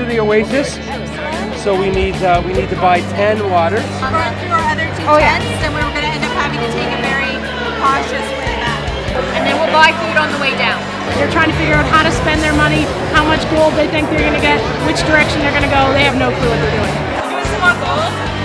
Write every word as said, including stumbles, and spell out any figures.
to the Oasis. So we need uh, we need to buy ten waters. We brought through our other two oh, tents, yeah. and we were going to end up having to take a very cautious way back. And then we'll buy food on the way down. They're trying to figure out how to spend their money, how much gold they think they're going to get, which direction they're going to go. They have no clue what they're doing. Do we still want gold?